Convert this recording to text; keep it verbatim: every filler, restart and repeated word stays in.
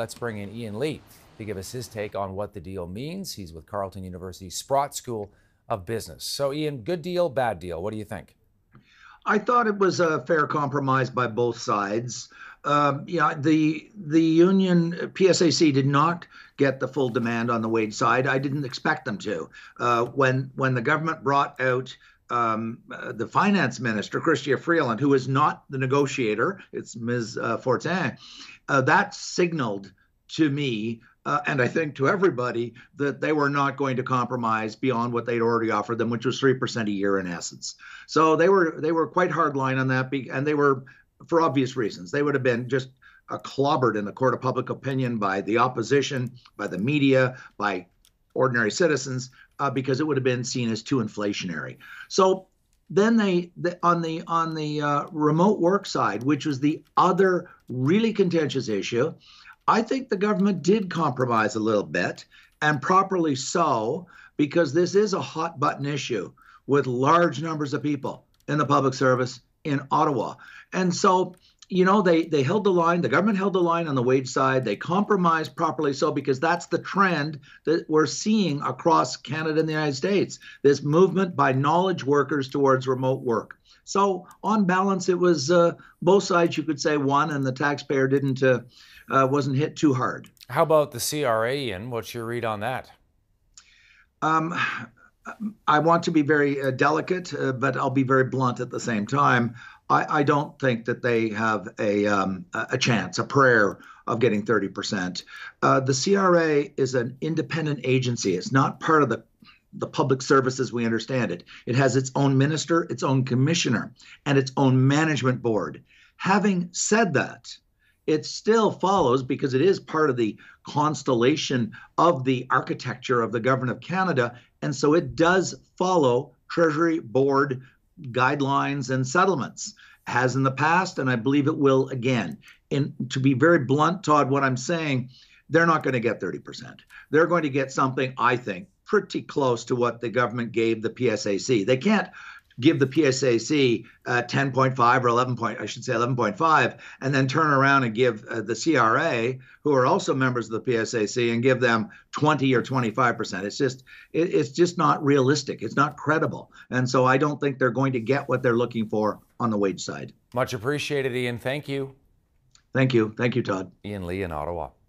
Let's bring in Ian Lee to give us his take on what the deal means. He's with Carleton University Sprott School of Business. So Ian, good deal, bad deal? What do you think? I thought it was a fair compromise by both sides. Um, yeah, the the union P S A C did not get the full demand on the wage side. I didn't expect them to. Uh, when when the government brought out Um, uh, the finance minister, Chrystia Freeland, who is not the negotiator, it's Miz Uh, Fortin, uh, that signaled to me, uh, and I think to everybody, that they were not going to compromise beyond what they'd already offered them, which was three percent a year in essence. So they were they were quite hardline on that, and they were, for obvious reasons, they would have been just uh, clobbered in the court of public opinion by the opposition, by the media, by ordinary citizens, uh, because it would have been seen as too inflationary. So then they, the, on the on the uh, remote work side, which was the other really contentious issue, I think the government did compromise a little bit, and properly so, because this is a hot button issue with large numbers of people in the public service in Ottawa. And so, you know, they, they held the line, the government held the line on the wage side, they compromised properly so, because that's the trend that we're seeing across Canada and the United States, this movement by knowledge workers towards remote work. So on balance, it was uh, both sides, you could say, won, and the taxpayer didn't, uh, uh, wasn't hit too hard. How about the C R A, Ian? What's your read on that? Um, I want to be very uh, delicate, uh, but I'll be very blunt at the same time. I, I don't think that they have a, um, a chance, a prayer of getting thirty percent. Uh, the C R A is an independent agency. It's not part of the, the public service as we understand it. It has its own minister, its own commissioner, and its own management board. Having said that, it still follows, because it is part of the constellation of the architecture of the Government of Canada, and so it does follow Treasury Board guidelines and settlements, has in the past, and I believe it will again. And to be very blunt, Todd, what I'm saying, they're not going to get thirty percent. They're going to get something, I think, pretty close to what the government gave the P S A C. They can't give the P S A C uh, ten point five or eleven point, I should say eleven point five, and then turn around and give uh, the C R A, who are also members of the P S A C, and give them twenty or twenty-five percent. It's just, it, it's just not realistic. It's not credible. And so I don't think they're going to get what they're looking for on the wage side. Much appreciated, Ian. Thank you. Thank you. Thank you, Todd. Ian Lee in Ottawa.